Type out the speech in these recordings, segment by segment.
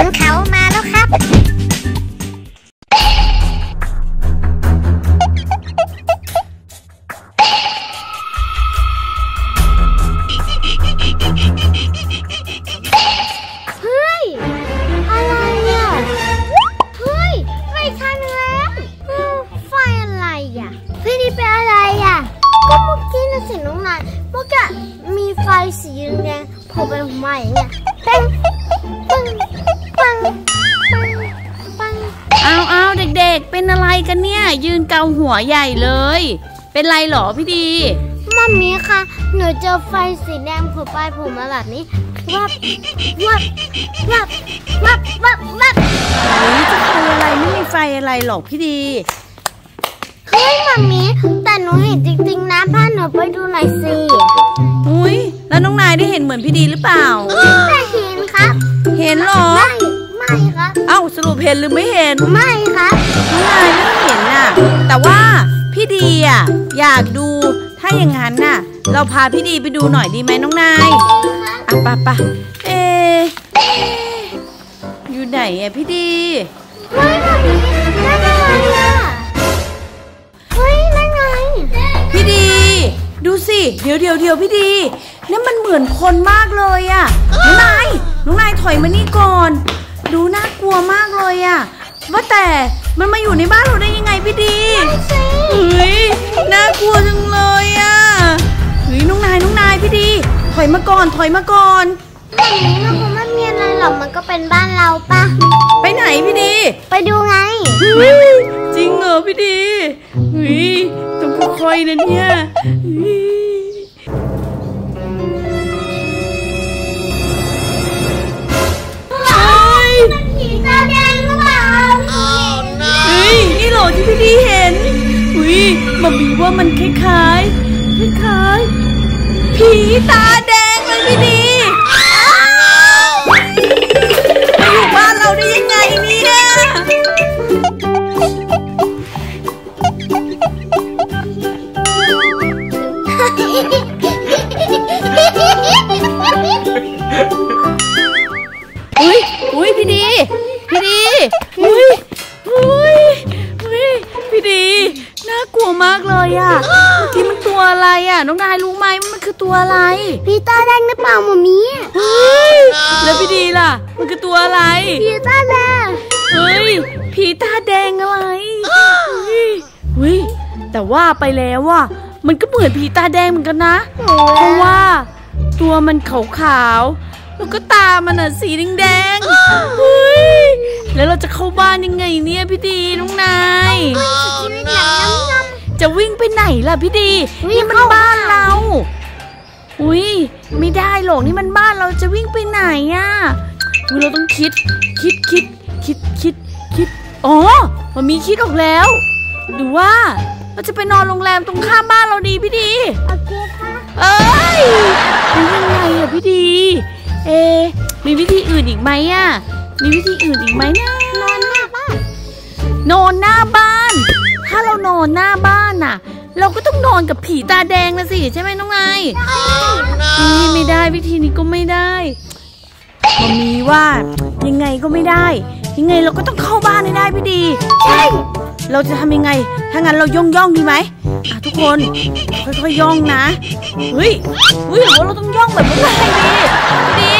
ขุนเขามาแล้วครับเฮ้ยอะไรอ่ะเฮ้ยไฟฉันแล้วไฟอะไรอ่ะพี่นี่เป็นอะไรอ่ะก็เมื่อกี้นะสิน้องนายเมื่อกี้มีไฟสีแดงโผล่ไปใหม่เนี่ยเอาเด็กๆเป็นอะไรกันเนี่ยยืนเกาหัวใหญ่เลยเป็นไรหรอพี่ดีมัมมี่ค่ะหนูเจอไฟสีแดงโผล่ไปโผล่มาแบบนี้วับวับวับวับวับวับจะเป็นอะไรไม่มีไฟอะไรหรอกพี่ดีเฮ้ยมัมมี่แต่หนูเห็นจริงๆนะพาหนูไปดูหน่อยสิอุ้ยแล้วน้องนายได้เห็นเหมือนพี่ดีหรือเปล่าไม่เห็นครับเห็นหรอไม่ครับเอ้าสรุปเห็นหรือไม่เห็นไม่ครับน้องนายไม่เห็นน่ะแต่ว่าพี่ดีอ่ะอยากดูถ้าอย่างนั้นน่ะเราพาพี่ดีไปดูหน่อยดีไหมน้องนายอ่ะป่ะอยู่ไหนอ่ะพี่ดีไม่แบบนี้นั่นอะไรอ่ะเฮ้ยนั่นไงพี่ดีดูสิเดี๋ยวพี่ดีนั่นมันเหมือนคนมากเลยอ่ะน้องนายถอยมานี่ก่อนดูน่ากลัวมากเลยอ่ะว่าแต่มันมาอยู่ในบ้านเราได้ยังไงพี่ดีเฮ้ยน่ากลัวจังเลยอ่ะเฮ้ยน้องนายพี่ดีถอยมาก่อนแบบนี้เราคงไม่มีอะไรหรอกมันก็เป็นบ้านเราปะไปไหนพี่ดีไปดูไงจริงเหรอพี่ดีเฮ้ยต้องค่อยๆนะเนี่ยที่พี่ดีเห็นอุ้ยมาบีว่ามันคล้ายผีตาแดงเลยพี่ดีมาอยู่บ้านเราได้ยังไงเนี่ยอุ้ยพี่ดีมากเลยอ่ะที่มันตัวอะไรอ่ะน้องนายรู้ไหมมันคือตัวอะไรผีตาแดงหรือเปล่าหมอมีเฮ้ยแล้วพี่ดีล่ะมันคือตัวอะไรผีตาแดงเฮ้ยผีตาแดงอะไรเฮ้ยแต่ว่าไปแล้วอ่ะมันก็เหมือนผีตาแดงเหมือนกันนะเพราะว่าตัวมันขาวๆแล้วก็ตามันอ่ะสีแดงเฮ้ยแล้วเราจะเข้าบ้านยังไงเนี่ยพี่ดีน้องนายจะวิ่งไปไหนล่ะพี่ดีนี่มันบ้านเราอุ้ยไม่ได้หรอกนี่มันบ้านเราจะวิ่งไปไหนอ่ะเราต้องคิดอ๋อมันมีคิดออกแล้วหรือว่าเราจะไปนอนโรงแรมตรงข้ามบ้านเราดีพี่ดีโอเคค่ะเอ้ยเป็นยังไงอ่ะพี่ดีมีวิธีอื่นอีกไหมอ่ะมีวิธีอื่นอีกไหมนะนอนหน้าบ้านถ้าเรานอนหน้าบ้านน่ะเราก็ต้องนอนกับผีตาแดงนะสิใช่ไหมน้องนายนี่ไม่ได้วิธีนี้ก็ไม่ได้มันมีว่ายังไงก็ไม่ได้ยังไงเราก็ต้องเข้าบ้านให้ได้พี่ดีใช่เราจะทำยังไงถ้างั้นเราย่องดีไหมทุกคนค่อยๆย่องนะเฮ้ยเราต้องย่องแบบน้องนายดี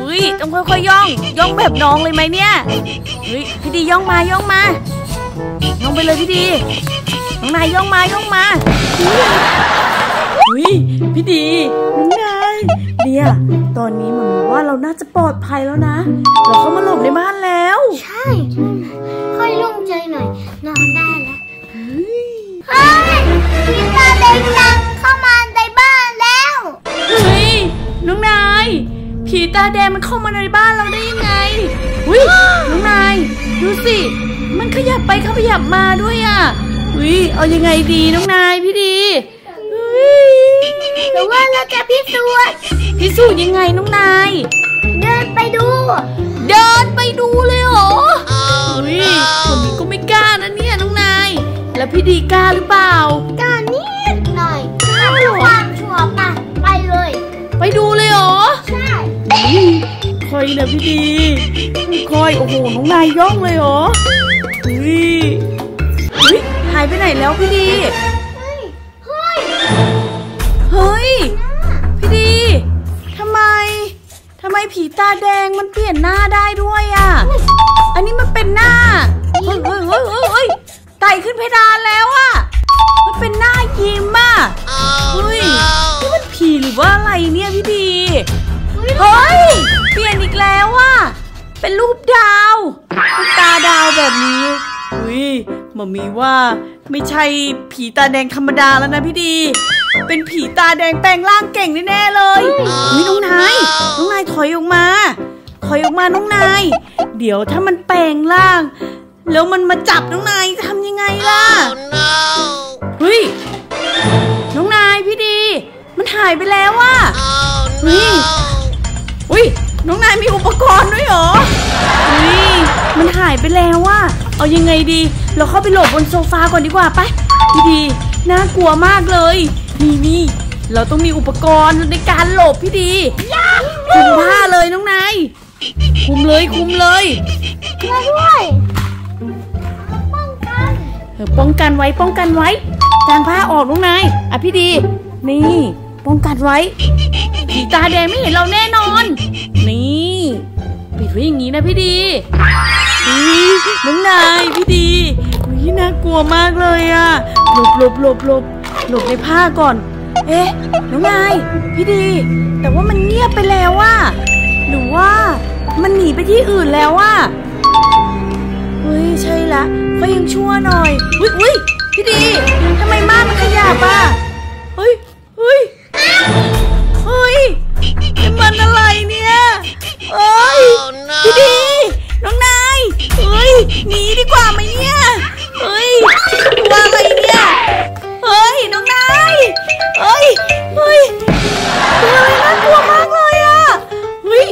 อุ้ยต้องค่อยๆย่องแบบน้องเลยไหมเนี่ยเฮ้ยพี่ดีย่องมาย่องไปเลยพี่ดีน้องนายย่องมาอุ้ยพี่ดีน้องนายเนี่ยตอนนี้มันว่าเราน่าจะปลอดภัยแล้วนะเราเข้ามาหลบในบ้านแล้วใช่ค่อยโล่งใจหน่อยนอนได้แล้วเฮ้ยพี่ตาแดงเข้ามาในบ้านแล้วเฮ้ยน้องนายผีตาแดงมันเข้ามาในบ้านเราได้ยังไงอุ้ยน้องนายดูสิมันขยับไปขยับมาด้วยอ่ะอุ้ยเอายังไงดีน้องนายพี่ดีแต่ว่าเราจะพิสูจน์ยังไงน้องนายเดินไปดูเลยเหรออุ้ยผมก็ไม่กล้านะเนี่ยน้องนายแล้วพี่ดีกล้าหรือเปล่ากล้านิดหน่อยกล้าความชัวร์ป่ะไปเลยไปดูเลยเหรอใช่ ใครเนี่ยพี่ดีใครโอ้โหน้องนายย่องเลยเหรอเฮ้ยหายไปไหนแล้วพี่ดีเฮ้ยพี่ดีทำไมผีตาแดงมันเปลี่ยนหน้าได้ด้วยอ่ะอันนี้มันเป็นหน้าเฮ้ยไต่ขึ้นเพดานแล้วอ่ะมันเป็นหน้ายิ้มอ่ะเฮ้ยนี่มันผีหรือว่าอะไรเนี่ยพี่ดีเฮ้ยเปลี่ยนอีกแล้วอ่ะเป็นรูปดาวรูปตาดาวแบบนี้อุ้ยมามีว่าไม่ใช่ผีตาแดงธรรมดาแล้วนะพี่ดีเป็นผีตาแดงแปลงร่างเก่งแน่ๆเลยอุ้ยน้องนายถอยออกมาน้องนายเดี๋ยวถ้ามันแปลงร่างแล้วมันมาจับน้องนายทำยังไงล่ะเฮ้ยน้องนายพี่ดีมันหายไปแล้วว่ะนี่อุ้ยน้องนายมีอุปกรณ์ด้วยเหรอนี่มันหายไปแล้วว่ะเอายังไงดีเราเข้าไปหลบบนโซฟาก่อนดีกว่าไปพี่ดีน่ากลัวมากเลยนี่เราต้องมีอุปกรณ์ในการหลบพี่ดีคุมผ้าเลยน้องนายคุมเลยมาด้วยป้องกันไว้จานผ้าออกน้องนายอ่ะพี่ดีนี่ป้องกันไว้ผีตาแดงไม่เห็นเราแน่นอนนี่ปิดไว้อย่างนี้นะพี่ดีน้องนายพี่ดีน่ากลัวมากเลยอ่ะหลบในผ้าก่อนเอ๊ะน้องนายพี่ดีแต่ว่ามันเงียบไปแล้วว่ะหรือว่ามันหนีไปที่อื่นแล้วว่ะเฮ้ยใช่ละก็ยังชั่วหน่อยอุ้ยพี่ดีทำไมม่านมันขยับอ่ะเฮ้ยมันอะไรเนี่ยเอ้ยพี่ดีน้องนายเฮ้ยหนีดีกว่าไหมเนี่ยเฮ้ยว่าอะไรเนี่ยเฮ้ยน้องนายเฮ้ยน่ากลัวมากเลยอ่ะเฮ้ย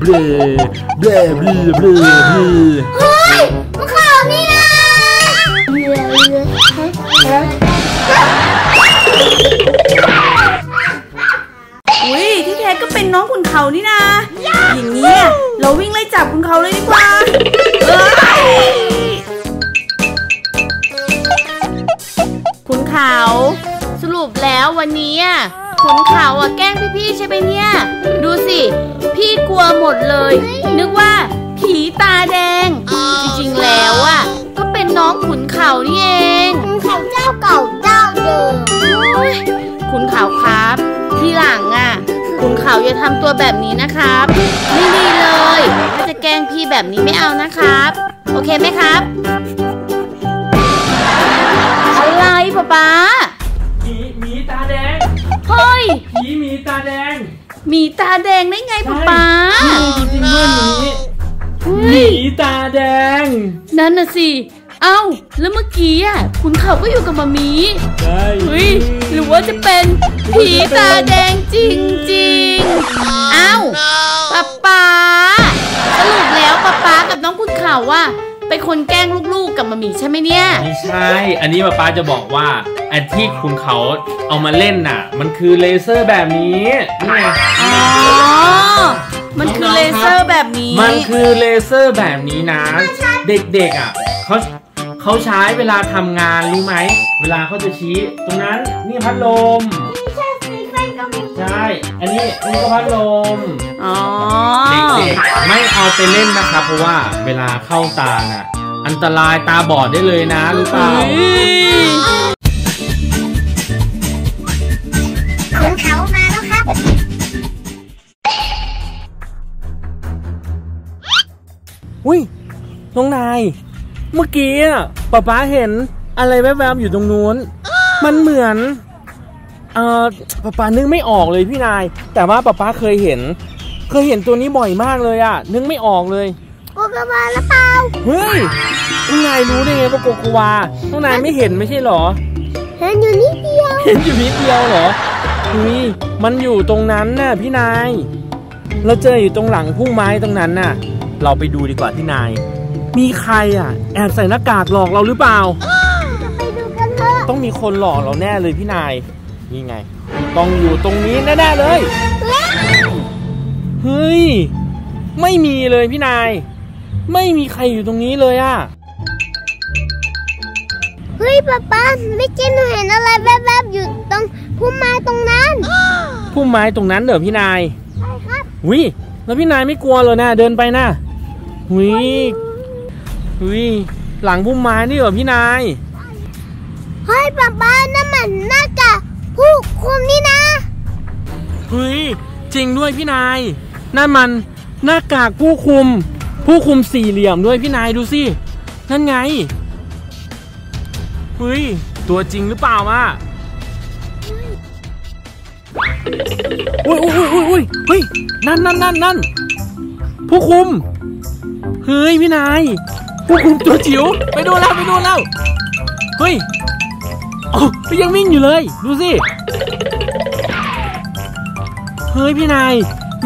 เบลเฮ้ยมาข่าวนี่นะอุ้ยที่แท้ก็เป็นน้องขุนเขานี่นะอย่างนี้เราวิ่งไล่จับขุนเขาเลยดีกว่าขุนเขาสรุปแล้ววันนี้ขุนเขาอ่ะแกล้งพี่ๆใช่ไหมเนี่ยดูสิพี่กลัวหมดเลยนึกว่าผีตาแดงจริงๆแล้วอ่ะก็เป็นน้องขุนเขานี่เองขุนเขาเจ้าเก่าเจ้าเดิมขุนเขาครับทีหลังอ่ะขุนเขาอย่าทำตัวแบบนี้นะครับไม่ดีเลยถ้าจะแกล้งพี่แบบนี้ไม่เอานะครับโอเคไหมครับอะไรป๊าผีตาแดงเฮ้ยผีหมีตาแดงได้ไงป๊าจริงด้วยหมีตาแดงนั่นน่ะสิเอ้าแล้วเมื่อกี้อ่ะขุนเขาก็อยู่กับมัมมี่ใช่หรือว่าจะเป็นผีตาแดงจริงๆเอ้าป๊าสรุปแล้วป๊ากับน้องขุนเขาว่าเป็นคนแกล้งลูกๆกับมัมมี่ใช่ไหมเนี่ยไม่ใช่อันนี้ป๊าจะบอกว่าไอ้ที่ขุนเขาเอามาเล่นน่ะมันคือเลเซอร์แบบนี้นี่ไงอ๋อมันคือเลเซอร์แบบนี้มันคือเลเซอร์แบบนี้นะเด็กๆอ่ะเขาใช้เวลาทำงานรู้ไหมเวลาเขาจะชี้ตรงนั้นนี่พัดลมใช่อันนี้นี่ก็พัดลมอ๋อเด็กๆไม่เอาไปเล่นนะครับเพราะว่าเวลาเข้าตาน่ะอันตรายตาบอดได้เลยนะรู้เปล่าอุ้ยน้องนายเมื่อกี้ป๊าเห็นอะไรแวบๆอยู่ตรงนู้นมันเหมือนป๊านึกไม่ออกเลยพี่นายแต่ว่าป๊าเคยเห็นตัวนี้บ่อยมากเลยอ่ะนึกไม่ออกเลยโกโกวาหรือเปล่าเฮ้ยน้องนายรู้ได้ไงว่าโกโกวาน้องนายไม่เห็นไม่ใช่หรอเห็นอยู่นิดเดียวเหรอ อุ้ยมันอยู่ตรงนั้นน่ะพี่นายเราเจออยู่ตรงหลังพุ่มไม้ตรงนั้นน่ะเราไปดูดีกว่าพี่นายมีใครอ่ะแอบใส่หน้ากากหลอกเราหรือเปล่าไปดูกันเถอะต้องมีคนหลอกเราแน่เลยพี่นายนี่ไงต้องอยู่ตรงนี้แน่ๆเลยเฮ้ยไม่มีเลยพี่นายไม่มีใครอยู่ตรงนี้เลยอ่ะเฮ้ยป๊าป๊าไม่เจนเห็นอะไรแวบๆอยู่ตรงพุ่มไม้ตรงนั้นพุ่มไม้ตรงนั้นเหรอพี่นายใช่ครับวิแล้วพี่นายไม่กลัวเลยนะเดินไปนะวิหลังพุ่มไม้นี่เหรอพี่นายเฮ้ยป๊าป๊านั่นมันหน้ากากผู้คุมนี่นะเฮ้ยจริงด้วยพี่นายนั่นมันหน้ากากผู้คุมสี่เหลี่ยมด้วยพี่นายดูสินั่นไงเฮ้ยตัวจริงหรือเปล่าอ่ะอุ้ยเฮ้ยนั่นผู้คุมเฮ้ยพี่นายผู้คุมตัวจิ๋วไปดูแล้วเฮ้ยอ๋อยังวิ่งอยู่เลยดูสิเฮ้ยพี่นาย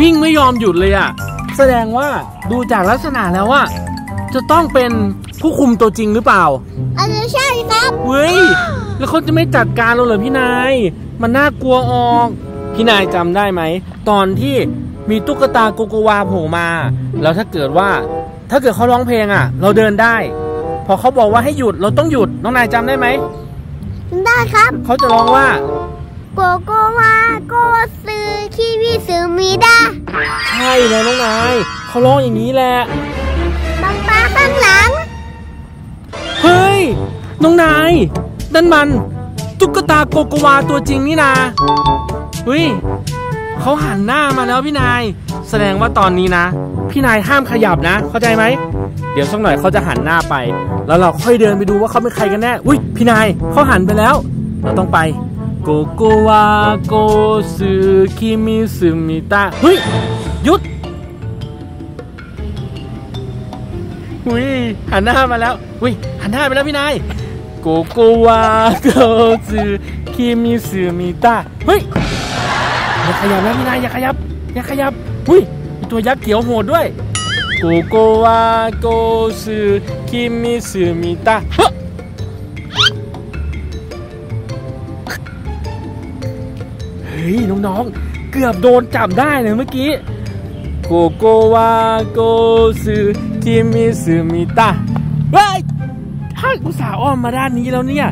วิ่งไม่ยอมหยุดเลยอ่ะแสดงว่าดูจากลักษณะแล้วว่าจะต้องเป็นผู้คุมตัวจริงหรือเปล่าอันนี้ใช่ครับเว้ยแล้วเขาจะไม่จัดการเราเหรอพี่นายมันน่ากลัวออกพี่นายจำได้ไหมตอนที่มีตุ๊กตาโกโกวาโผล่มาแล้วถ้าเกิดเขาร้องเพลงอ่ะเราเดินได้พอเขาบอกว่าให้หยุดเราต้องหยุดน้องนายจำได้ไหมได้ครับเขาจะร้องว่าโกโกวาโกซึคิวิซึมิดะใช่แล้วน้องนายเขาร้องอย่างนี้แหละบังปลาข้างหลังเฮ้ยน้องนายนั่นมันตุ๊กตาโกโกวาตัวจริงนี่นาเฮ้ยเขาหันหน้ามาแล้วพี่นายแสดงว่าตอนนี้นะพี่นายห้ามขยับนะเข้าใจไหมเดี๋ยวสักหน่อยเขาจะหันหน้าไปแล้วเราค่อยเดินไปดูว่าเขาเป็นใครกันแน่อุ้ยพี่นายเขาหันไปแล้วเราต้องไปโกโกวาโกซึคิมิซึมิตะเฮ้ยหยุดอุ้ยหันหน้ามาแล้วอุ้ยหันหน้าไปแล้วพี่นายโกโกวาโกซึคิมิซึมิตะเฮ้ยอย่าขยับนะพี่นายอย่าขยับอุ้ยตัวยักษ์เขียวโหดด้วยโกโกวาโกซึคิมิซึมิตะเฮ้ยน้องๆเกือบโดนจับได้เลยเมื่อกี้โกโกวาโกซึคิมิซึมิตะเฮ้ยอุตส่าห์อ้อมมาด้านนี้แล้วเนี่ย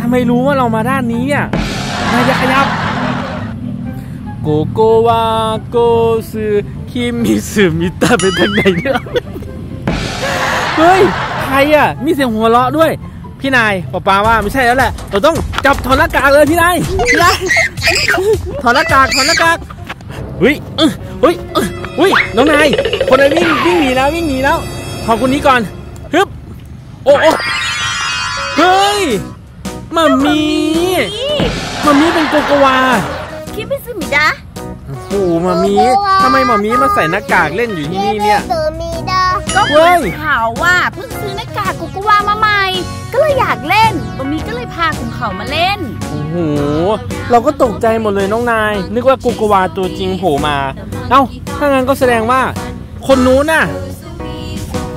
ทำไมรู้ว่าเรามาด้านนี้เนี่ยนายจะขยับโกโกวาโกซึคิมิซึมิตะเป็นทางไหนเนี่ยเฮ้ยใครอ่ะมีเสียงหัวเราะด้วยพี่นายป๊าว่าไม่ใช่แล้วแหละเราต้องจับถอดหน้ากากเลยพี่นายถอดหน้ากากเฮ้ยน้องนายคนนั้นวิ่งหนีแล้วขอบคุณนี้ก่อนฮึบโอ้เฮ้ยมัมมี่เป็นโกโกวาคิดไม่ซื้อมิดะโอ้มัมมี่ทำไมมัมมี่มาใส่หน้ากากเล่นอยู่ที่นี่เนี่ยก็เพิ่งข่าวว่าเพิ่งซื้อหน้ากากโกโกวามาใหม่ก็เลยอยากเล่นมัมมี่ก็เลยพากลุ่มเขามาเล่นโอ้โหเราก็ตกใจหมดเลยน้องนายนึกว่าโกโกวาตัวจริงโผล่มาเอ้าถ้างั้นก็แสดงว่าคนนู้นน่ะ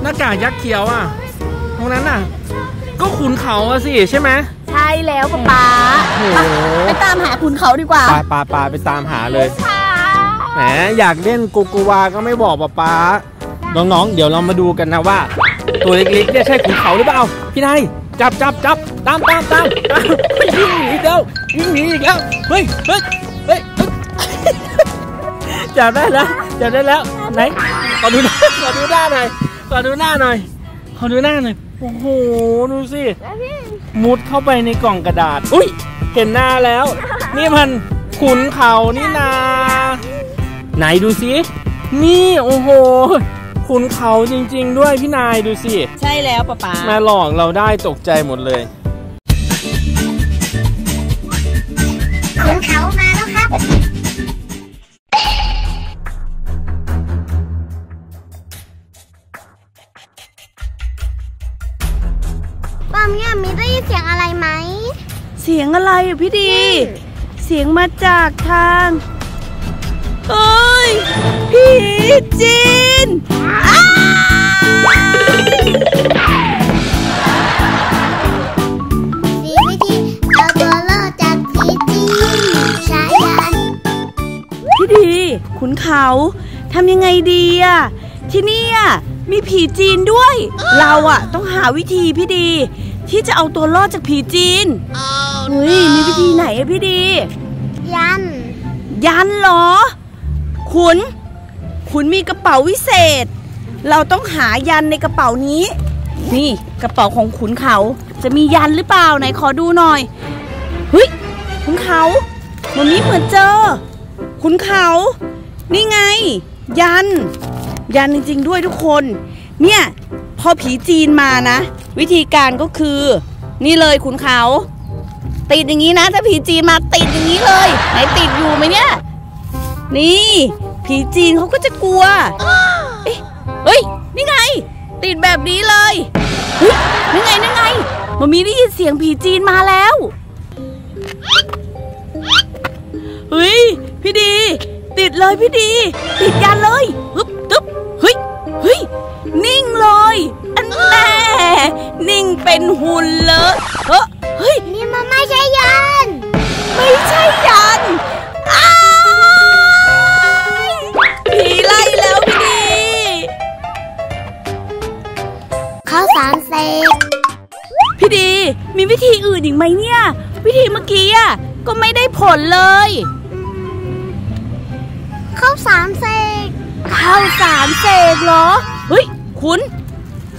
หน้ากากยักษ์เขียวอ่ะตรงนั้นน่ะก็ขุนเขาอะสิใช่ไหมใช่แล้วป๊าไปตามหาขุนเขาดีกว่าป๊าไปตามหาเลยแหมอยากเล่นโกโกวาก็ไม่บอกป๊าน้องๆเดี๋ยวเรามาดูกันนะว่าตัวเล็กๆเนี่ยใช่ขุนเขาหรือเปล่าพี่นายจับตามวิ่งหนีอีกแล้วเฮ้ยจับได้แล้วไหนขอดูหน้าหน่อยโอ้โหดูสิมุดเข้าไปในกล่องกระดาษอุ้ยเห็นหน้าแล้วนี่มันขุนเขานี่นาไหนดูสินี่โอ้โหขุนเขาจริงๆด้วยพี่นายดูสิใช่แล้วป๊ามาหลอกเราได้ตกใจหมดเลยขุนเขามาแล้วครับป้ามีได้ยินเสียงอะไรไหมเสียงอะไรอ่ะพี่ดีเ สียงมาจากทางเอ้ยผีจีนมีวิธีเอาตัวรอดจากผีจีนใช้ยันพี่ดีขุนเขาทำยังไงดีอ่ะที่นี่มีผีจีนด้วยเราอ่ะต้องหาวิธีพี่ดีที่จะเอาตัวรอดจากผีจีนเฮ้ยมีวิธีไหนอะพี่ดียันเหรอขุนมีกระเป๋าวิเศษเราต้องหายันในกระเป๋านี้นี่กระเป๋าของขุนเขาจะมียันหรือเปล่าไหนขอดูหน่อยเฮ้ยขุนเขาวันนี้เหมือนเจอขุนเขานี่ไงยันจริงๆด้วยทุกคนเนี่ยพอผีจีนมานะวิธีการก็คือนี่เลยขุนเขาติดอย่างนี้นะถ้าผีจีนมาติดอย่างนี้เลยไหนติดอยู่ไหมเนี่ยนี่ผีจีนเขาก็จะกลัวเฮ้ยนี่ไงติดแบบนี้เลยเฮ้ยนี่ไงมันมีได้ยินเสียงผีจีนมาแล้วเฮ้ยพี่ดีติดเลยพี่ดีติดยันเลยฮึบตึ๊บเฮ้ยนิ่งเลยอันแน่นิ่งเป็นหุ่นเลยเฮ้ยนี่มันไม่ใช่ยันอ้ายผีไล่แล้วพี่ดีข้าวสารเสกพี่ดีมีวิธีอื่นอีกไหมเนี่ยวิธีเมื่อกี้ก็ไม่ได้ผลเลยข้าวสารเสกเหรอเฮ้ยคุณ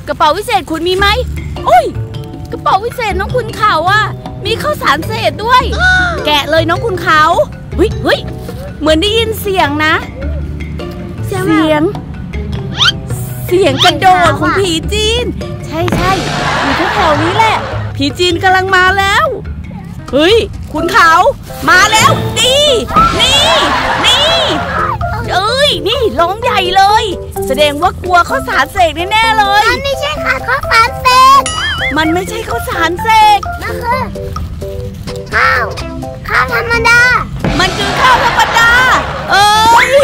กระเป๋าวิเศษคุณมีไหมโอ้ยกระเป๋าวิเศษน้องคุณเขามีข้าวสารเศษด้วยแกะเลยน้องคุณเขาเฮ้ยเหมือนได้ยินเสียงนะเสียงกระโดดของผีจีนใช่อยู่แถวนี้แหละผีจีนกำลังมาแล้วเฮ้ยคุณเขามาแล้วนี่เอ้ยนี่ร้องใหญ่เลยแสดงว่ากลัวข้าวสารเสกแน่ๆเลยมันไม่ใช่ค่ะข้าวสารเสกมันไม่ใช่ข้าวสารเสกมันคือข้าวธรรมดามันคือข้าวธรรมดาเอ้ย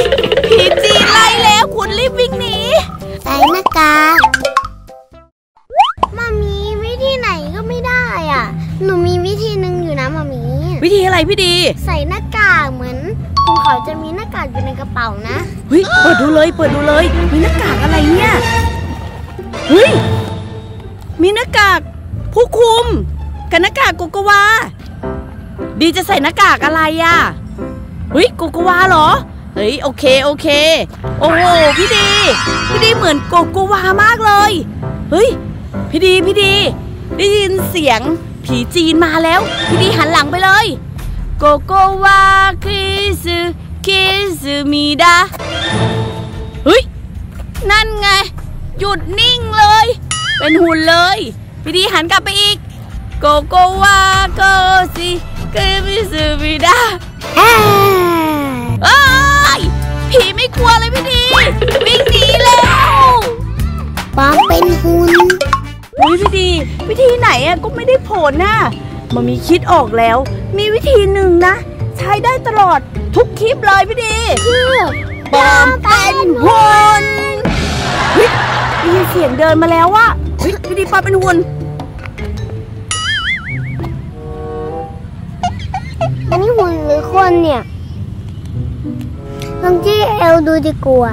ผีจีนไล่แล้วคุณรีบวิ่งหนีใส่หน้ากากมัมมี่วิธีไหนก็ไม่ได้หนูมีวิธีหนึ่งอยู่นะมัมมี่วิธีอะไรพี่ดีใส่หน้ากากเหมือนเขาจะมีหน้ากากอยู่ในกระเป๋านะเฮ้ยเปิดดูเลยมีหน้ากากอะไรเนี่ยเฮ้ยมีหน้ากากผู้คุมกับหน้ากากโกโกวาดีจะใส่หน้ากากอะไรเฮ้ยโกโกวาเหรอเฮ้ยโอเคโอ้โหพี่ดีเหมือนโกโกวามากเลยเฮ้ยพี่ดีได้ยินเสียงผีจีนมาแล้วพี่ดีหันหลังไปเลยโกโกวาคิซึมิดะเฮ้ยนั่นไงหยุดนิ่งเลยเป็นหุ่นเลยพี่ดีหันกลับไปอีกโกโกวาคิซึมิดะเอ้ยผีไม่กลัวเลยพี่ดีวิ่งหนีแล้วปอมเป็นหุ่นอุ้ยพี่ดีวิธีไหนก็ไม่ได้ผลมันมีคิดออกแล้วมีวิธีหนึ่งนะใช้ได้ตลอดทุกคลิปเลยพี่ดีคือปอมเป็นหุ่นมีเสียงเดินมาแล้วพี่ดีปอมเป็นหุ่นอันนี้หุ่นหรือคนเนี่ยลองจี้เอวดูดีกว่า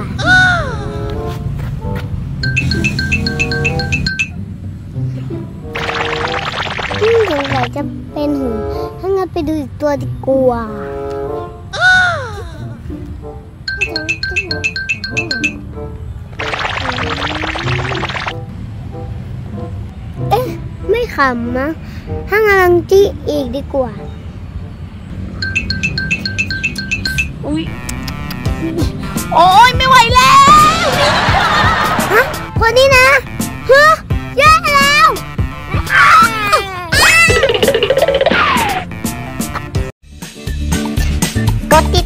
สงสัยจะเป็นหุ่นถ้างั้นไปดูอีกตัวดีกว่าเอ๊ะไม่ขำนะถ้างั้นจี้อีกดีกว่าอุ๊ยโอ๊ยไม่ไหวแล้วคนนี้นะแย่แล้วกดติด